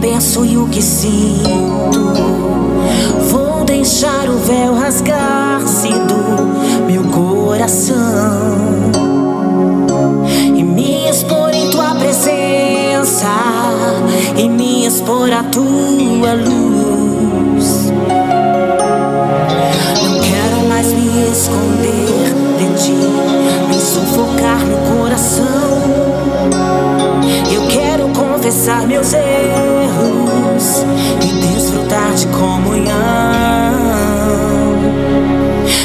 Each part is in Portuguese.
penso e o que sinto. Vou deixar o véu rasgar-se do meu coração e me expor em tua presença e me expor à tua luz. Não quero mais me esconder de ti, me sufocar no coração. Eu quero confessar meus erros e desfrutar de comunhão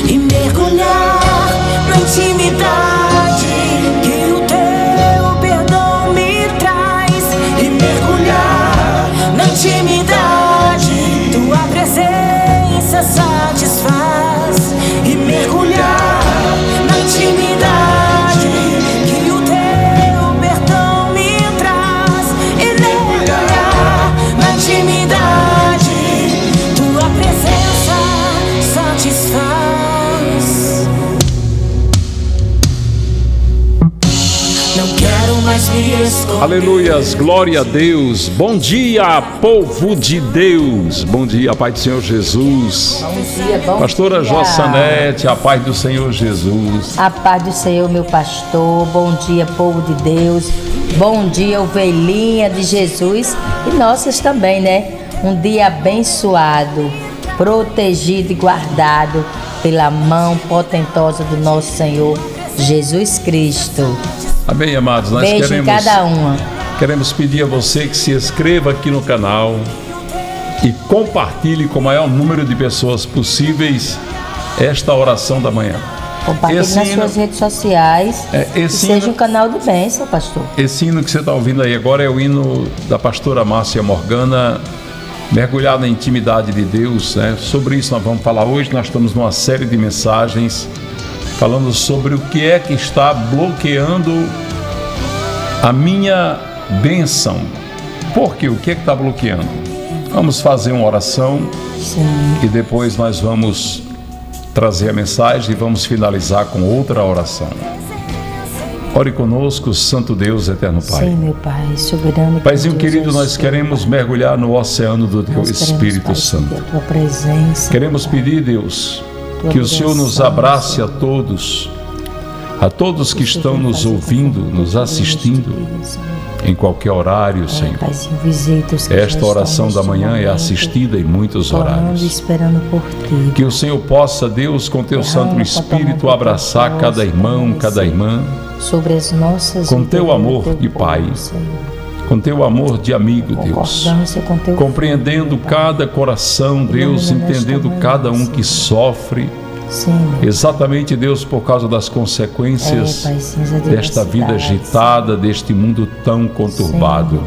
e mergulhar na intimidade que o teu perdão me traz, e mergulhar na intimidade, tua presença satisfaz, e mergulhar na intimidade. Aleluias, glória a Deus. Bom dia, povo de Deus. Bom dia, Pai do Senhor Jesus. Bom dia, bom Pastora Jossanete, a paz do Senhor Jesus. A paz do Senhor, meu pastor. Bom dia, povo de Deus. Bom dia, ovelhinha de Jesus. E nossas também, né? Um dia abençoado, protegido e guardado pela mão potentosa do nosso Senhor Jesus Cristo. Amém, amados. Nós beijo queremos, cada uma. Queremos pedir a você que se inscreva aqui no canal e compartilhe com o maior número de pessoas possíveis esta oração da manhã. Compartilhe nas suas redes sociais. Seja um canal de bênção, pastor. Esse hino que você está ouvindo aí agora é o hino da pastora Márcia Morgana, mergulhado na intimidade de Deus, né? Sobre isso nós vamos falar hoje. Nós estamos numa série de mensagens falando sobre o que é que está bloqueando a minha bênção. Por quê? O que é que está bloqueando? Vamos fazer uma oração. Sim. E depois nós vamos trazer a mensagem e vamos finalizar com outra oração. Ore conosco, Santo Deus, Eterno Pai. Sim, meu Pai, soberano. Paizinho querido, nós queremos mergulhar no oceano do Teu Espírito Santo. A Tua presença. Queremos pedir, Deus, que o Senhor nos abrace a todos que estão nos ouvindo, nos assistindo, em qualquer horário, Senhor. Esta oração da manhã é assistida em muitos horários. Que o Senhor possa, Deus, com Teu Santo Espírito, abraçar cada irmão, cada irmã, com Teu amor de Pai, com Teu amor de amigo, Deus, compreendendo cada coração, Deus, entendendo cada um que sofre, exatamente, Deus, por causa das consequências desta vida agitada, deste mundo tão conturbado.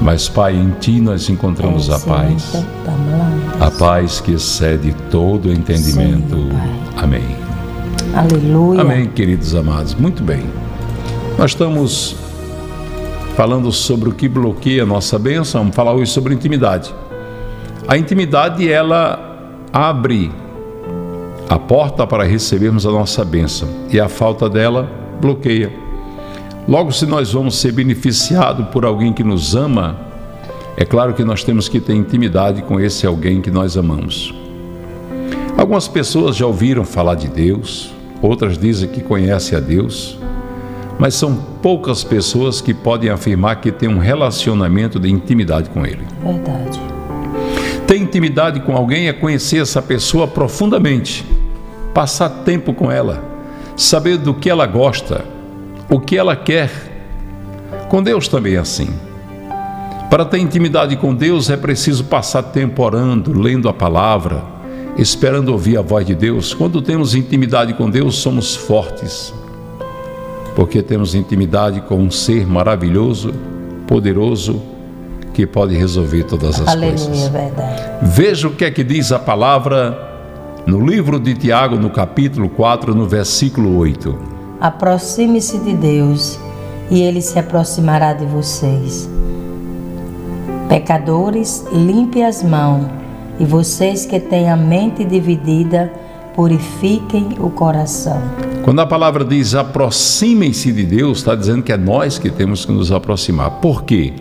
Mas, Pai, em Ti nós encontramos a paz, a paz que excede todo entendimento. Amém. Aleluia. Amém, queridos amados. Muito bem. Nós estamos falando sobre o que bloqueia a nossa bênção. Vamos falar hoje sobre intimidade. A intimidade, ela abre a porta para recebermos a nossa bênção, e a falta dela bloqueia. Logo, se nós vamos ser beneficiados por alguém que nos ama, é claro que nós temos que ter intimidade com esse alguém que nós amamos. Algumas pessoas já ouviram falar de Deus, outras dizem que conhecem a Deus, mas são poucas pessoas que podem afirmar que têm um relacionamento de intimidade com Ele. Verdade. Ter intimidade com alguém é conhecer essa pessoa profundamente, passar tempo com ela, saber do que ela gosta, o que ela quer. Com Deus também é assim. Para ter intimidade com Deus é preciso passar tempo orando, lendo a palavra, esperando ouvir a voz de Deus. Quando temos intimidade com Deus, somos fortes, porque temos intimidade com um ser maravilhoso, poderoso, que pode resolver todas as coisas. Veja o que é que diz a palavra no livro de Tiago, no capítulo 4, no versículo 8. Aproxime-se de Deus, e Ele se aproximará de vocês. Pecadores, limpe as mãos, e vocês que têm a mente dividida, purifiquem o coração. Quando a palavra diz aproximem-se de Deus, está dizendo que é nós que temos que nos aproximar. Por quê?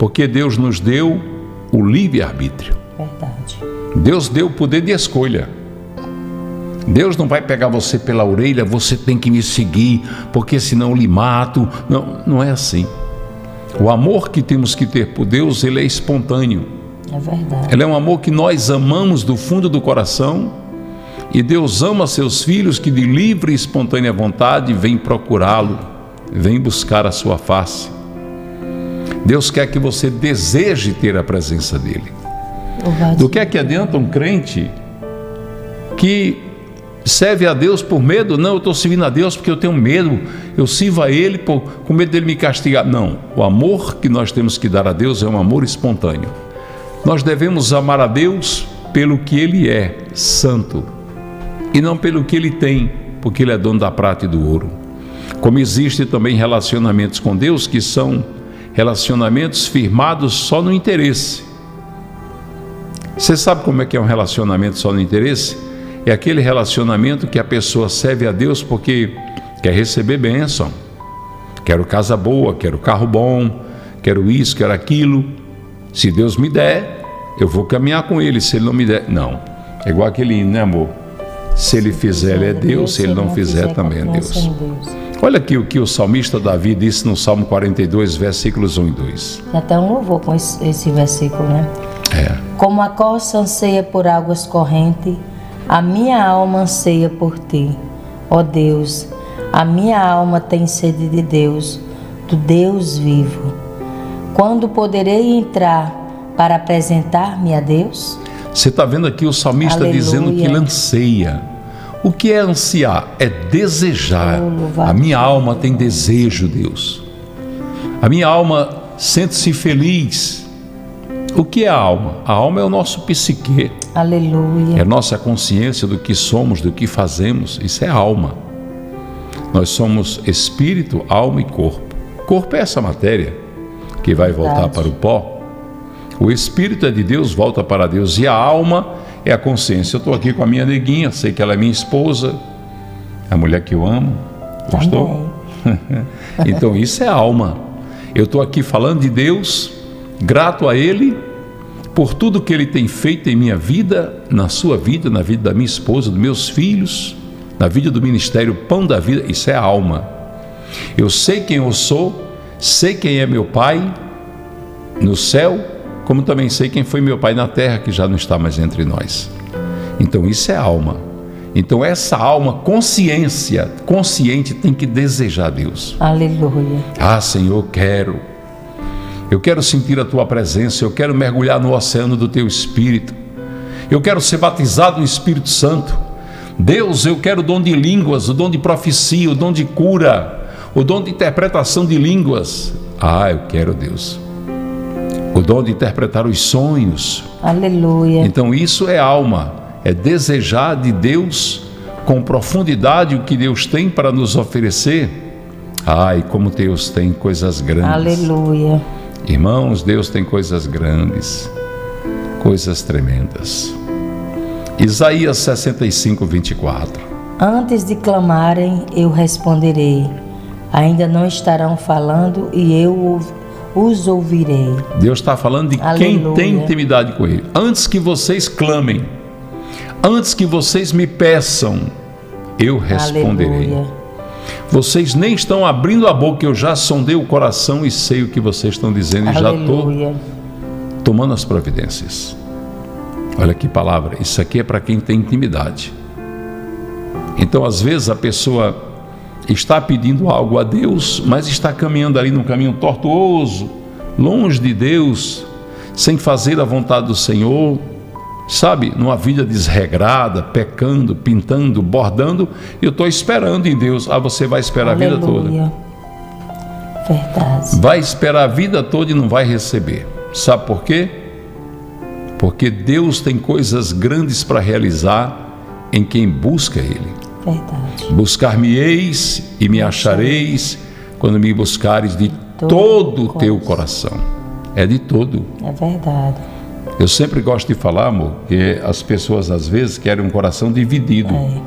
porque Deus nos deu o livre-arbítrio. Verdade. Deus deu o poder de escolha. Deus não vai pegar você pela orelha, você tem que me seguir, porque senão eu lhe mato. Não, não é assim. O amor que temos que ter por Deus, ele é espontâneo. É verdade. Ele é um amor que nós amamos do fundo do coração, e Deus ama seus filhos que de livre e espontânea vontade vêm procurá-lo, vêm buscar a sua face. Deus quer que você deseje ter a presença dele. Do que adianta um crente que serve a Deus por medo? Não, eu estou servindo a Deus porque eu tenho medo, eu sirvo a ele com medo dele me castigar. Não, o amor que nós temos que dar a Deus é um amor espontâneo. Nós devemos amar a Deus pelo que ele é, santo, e não pelo que ele tem, porque ele é dono da prata e do ouro. Como existem também relacionamentos com Deus que são relacionamentos firmados só no interesse. Você sabe como é que é um relacionamento só no interesse? É aquele relacionamento que a pessoa serve a Deus porque quer receber bênção. Quero casa boa, quero carro bom, quero isso, quero aquilo. Se Deus me der, eu vou caminhar com ele. Se ele não me der, não. É igual aquele hino, né, amor? Se ele fizer, ele é Deus. Se ele não fizer, também é Deus. Olha aqui o que o salmista Davi disse no Salmo 42, versículos 1 e 2. Até um louvor com esse versículo, né? É. Como a corça anseia por águas correntes, a minha alma anseia por ti, ó Deus. A minha alma tem sede de Deus, do Deus vivo. Quando poderei entrar para apresentar-me a Deus? Você está vendo aqui o salmista, aleluia, dizendo que ele anseia. O que é ansiar? É desejar. A minha alma tem desejo, Deus. A minha alma sente-se feliz. O que é a alma? A alma é o nosso psique. Aleluia. É a nossa consciência do que somos, do que fazemos. Isso é alma. Nós somos espírito, alma e corpo. Corpo é essa matéria que vai voltar para o pó. O espírito é de Deus, volta para Deus. E a alma é a consciência. Eu estou aqui com a minha neguinha, sei que ela é minha esposa, a mulher que eu amo. Gostou? Então isso é alma. Eu estou aqui falando de Deus, grato a ele por tudo que ele tem feito em minha vida, na sua vida, na vida da minha esposa, dos meus filhos, na vida do ministério Pão da Vida. Isso é alma. Eu sei quem eu sou, sei quem é meu pai no céu, como também sei quem foi meu pai na terra, que já não está mais entre nós. Então isso é alma. Então essa alma, consciente, tem que desejar Deus. Aleluia. Ah, Senhor, eu quero sentir a tua presença, eu quero mergulhar no oceano do teu Espírito, eu quero ser batizado no Espírito Santo. Deus, eu quero o dom de línguas, o dom de profecia, o dom de cura, o dom de interpretação de línguas. Ah, eu quero, Deus, o dom de interpretar os sonhos. Aleluia. Então isso é alma, é desejar de Deus com profundidade o que Deus tem para nos oferecer. Ai, como Deus tem coisas grandes. Aleluia. Irmãos, Deus tem coisas grandes, coisas tremendas. Isaías 65, 24. Antes de clamarem, eu responderei. Ainda não estarão falando e eu os ouvirei. Deus está falando de, aleluia, quem tem intimidade com ele. Antes que vocês clamem, antes que vocês me peçam, eu responderei. Aleluia. Vocês nem estão abrindo a boca, eu já sondei o coração e sei o que vocês estão dizendo, e já estou tomando as providências. Olha que palavra, isso aqui é para quem tem intimidade. Então às vezes a pessoa está pedindo algo a Deus, mas está caminhando ali num caminho tortuoso, longe de Deus, sem fazer a vontade do Senhor, sabe, numa vida desregrada, pecando, pintando, bordando. Eu estou esperando em Deus. Ah, você vai esperar, aleluia, a vida toda. Verdade. Vai esperar a vida toda e não vai receber. Sabe por quê? Porque Deus tem coisas grandes para realizar em quem busca ele. Verdade. Buscar-me-eis e me achareis quando me buscares de todo o teu coração. É de todo. É verdade. Eu sempre gosto de falar, amor, que as pessoas às vezes querem um coração dividido. É.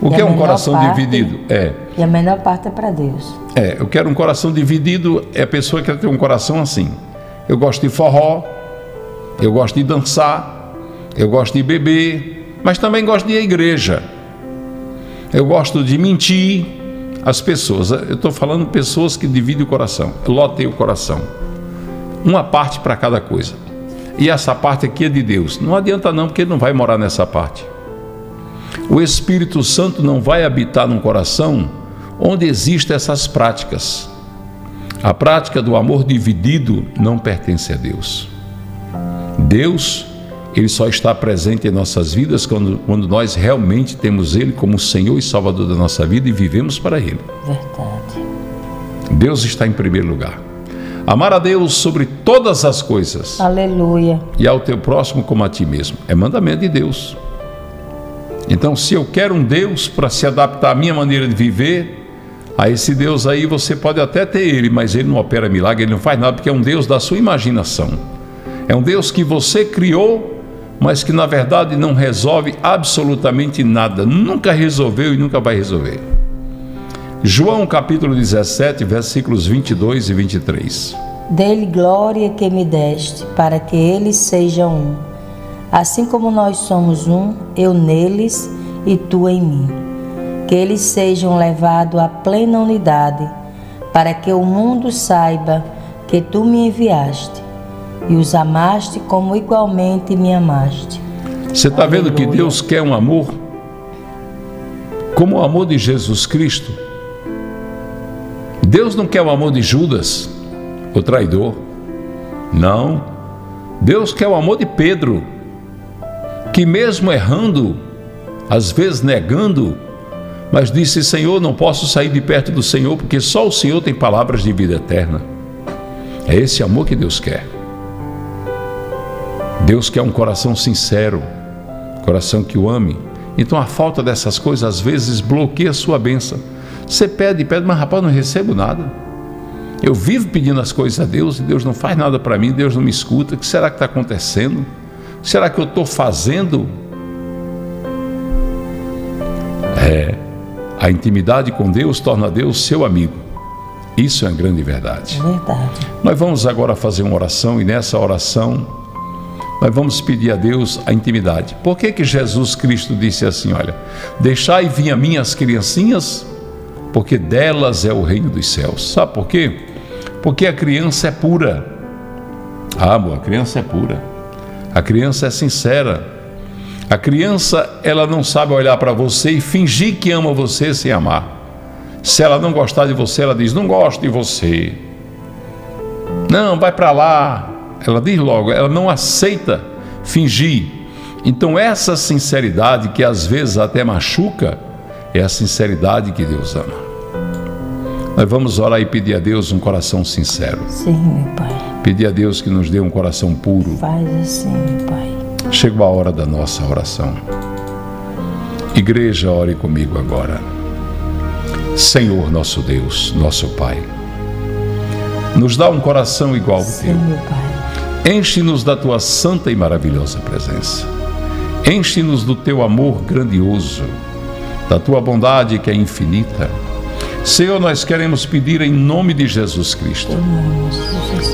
O que é um coração dividido? É. E a menor parte é para Deus. É, eu quero um coração dividido, é a pessoa que quer ter um coração assim. eu gosto de forró, eu gosto de dançar, eu gosto de beber, mas também gosto de ir à igreja. Eu gosto de mentir às pessoas. Eu estou falando de pessoas que dividem o coração, lotem o coração. Uma parte para cada coisa. E essa parte aqui é de Deus. Não adianta não, porque Ele não vai morar nessa parte. O Espírito Santo não vai habitar num coração onde existem essas práticas. A prática do amor dividido não pertence a Deus. Deus, Ele só está presente em nossas vidas quando nós realmente temos Ele como Senhor e Salvador da nossa vida e vivemos para Ele. Verdade. Deus está em primeiro lugar. Amar a Deus sobre todas as coisas. Aleluia. E ao teu próximo como a ti mesmo. É mandamento de Deus. Então, se eu quero um Deus para se adaptar à minha maneira de viver, a esse Deus aí você pode até ter ele, mas ele não opera milagre, ele não faz nada, porque é um Deus da sua imaginação. É um Deus que você criou, mas que na verdade não resolve absolutamente nada. Nunca resolveu e nunca vai resolver. João capítulo 17, versículos 22 e 23. Dê-lhe glória que me deste, para que ele seja um. Assim como nós somos um, eu neles e tu em mim. Que eles sejam levados à plena unidade, para que o mundo saiba que tu me enviaste e os amaste como igualmente me amaste. Você está vendo que Deus quer um amor como o amor de Jesus Cristo? Deus não quer o amor de Judas, o traidor. Não. Deus quer o amor de Pedro, que mesmo errando, às vezes negando, mas disse: Senhor, não posso sair de perto do Senhor, porque só o Senhor tem palavras de vida eterna. É esse amor que Deus quer. Deus quer um coração sincero, um coração que o ame. Então a falta dessas coisas, às vezes, bloqueia a sua bênção. Você pede, mas rapaz, não recebo nada. Eu vivo pedindo as coisas a Deus e Deus não faz nada para mim, Deus não me escuta. O que será que está acontecendo? O que será que eu estou fazendo? A intimidade com Deus torna Deus seu amigo. Isso é uma grande verdade. Verdade. Nós vamos agora fazer uma oração e nessa oração nós vamos pedir a Deus a intimidade. Por que Jesus Cristo disse assim, olha, deixai vir a mim as criancinhas, porque delas é o reino dos céus. Sabe por quê? Porque a criança é pura. Ah, bom, a criança é pura. A criança é sincera. A criança, ela não sabe olhar para você e fingir que ama você sem amar. Se ela não gostar de você, ela diz, não gosto de você. Não, vai para lá. Ela diz logo, ela não aceita fingir. Então essa sinceridade que às vezes até machuca, é a sinceridade que Deus ama. Nós vamos orar e pedir a Deus um coração sincero. Sim, meu Pai. Pedir a Deus que nos dê um coração puro. Faz assim, meu Pai. Chegou a hora da nossa oração. Igreja, ore comigo agora. Senhor nosso Deus, nosso Pai, nos dá um coração igual ao teu. Meu Pai. Enche-nos da tua santa e maravilhosa presença. Enche-nos do teu amor grandioso, da tua bondade que é infinita. Senhor, nós queremos pedir em nome de Jesus Cristo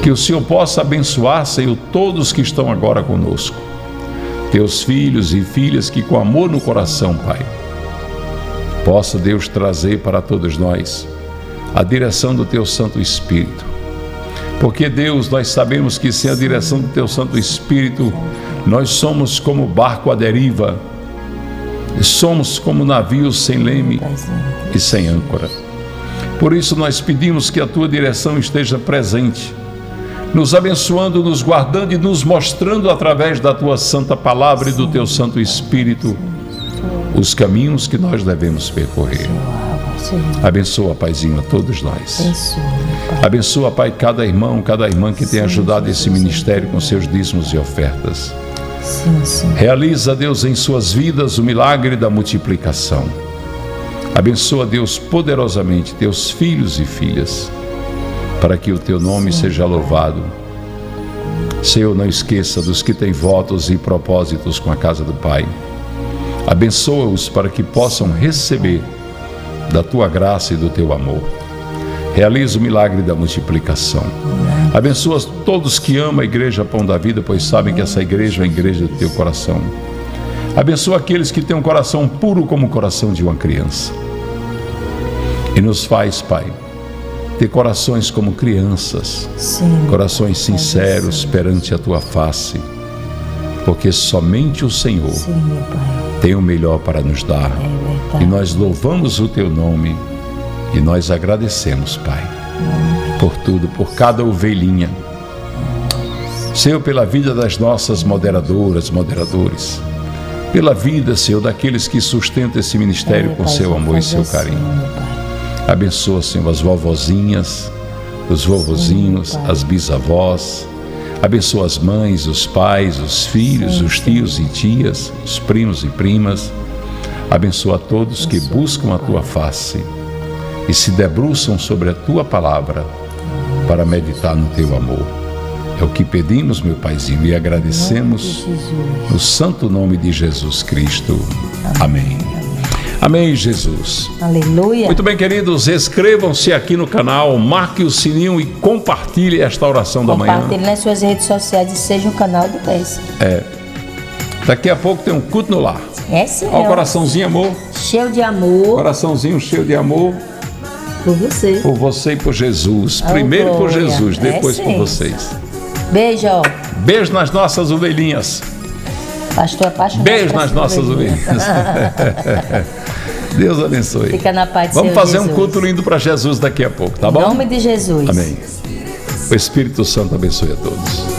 que o Senhor possa abençoar, Senhor, todos que estão agora conosco, teus filhos e filhas que com amor no coração, Pai, possa Deus trazer para todos nós a direção do teu Santo Espírito, porque Deus, nós sabemos que sem a direção do teu Santo Espírito nós somos como barco à deriva, somos como navios sem leme e sem âncora. Por isso nós pedimos que a tua direção esteja presente, nos abençoando, nos guardando e nos mostrando através da tua santa palavra e do teu Santo Espírito os caminhos que nós devemos percorrer. Abençoa, Paizinho, a todos nós. Abençoa, Pai, cada irmão, cada irmã que tem ajudado esse ministério com seus dízimos e ofertas. Sim, sim. Realiza, Deus, em suas vidas o milagre da multiplicação. Abençoa, Deus, poderosamente teus filhos e filhas, para que o teu nome, sim, seja louvado. Senhor, não esqueça dos que têm votos e propósitos com a casa do Pai. Abençoa-os para que possam receber da tua graça e do teu amor. Realiza o milagre da multiplicação. Abençoa todos que amam a Igreja Pão da Vida, pois sabem que essa igreja é a igreja do teu coração. Abençoa aqueles que têm um coração puro como o coração de uma criança. E nos faz, Pai, ter corações como crianças. Sim. Corações sinceros, sim, perante a tua face. Porque somente o Senhor, sim, Pai, tem o melhor para nos dar. É, e nós louvamos o teu nome e nós agradecemos, Pai, por tudo, por cada ovelhinha. Senhor, pela vida das nossas moderadoras, moderadores. Pela vida, Senhor, daqueles que sustentam esse ministério com seu amor e seu carinho. Abençoa, Senhor, as vovozinhas, os vovozinhos, as bisavós. Abençoa as mães, os pais, os filhos, os tios e tias, os primos e primas. Abençoa todos que buscam a tua face e se debruçam sobre a tua palavra para meditar no teu amor. É o que pedimos, meu Paizinho, e agradecemos no santo nome de Jesus Cristo. Amém. Amém, Jesus. Aleluia. Muito bem, queridos, inscrevam-se aqui no canal, marque o sininho e compartilhe esta oração da manhã. Compartilhe nas suas redes sociais e seja um canal de bênção. É. Daqui a pouco tem um culto no lar. É, sim. Ó, coraçãozinho, amor. Cheio de amor. Coraçãozinho cheio de amor. Por você. Por você e por Jesus. Primeiro por Jesus, depois por vocês. Beijo. Beijo nas nossas ovelhinhas. Pastor apaixonado. Beijo nas nossas ovelhinhas. Deus abençoe. Fica na paz de Deus. Vamos fazer um culto lindo para Jesus daqui a pouco, tá bom? Em nome de Jesus. Amém. O Espírito Santo abençoe a todos.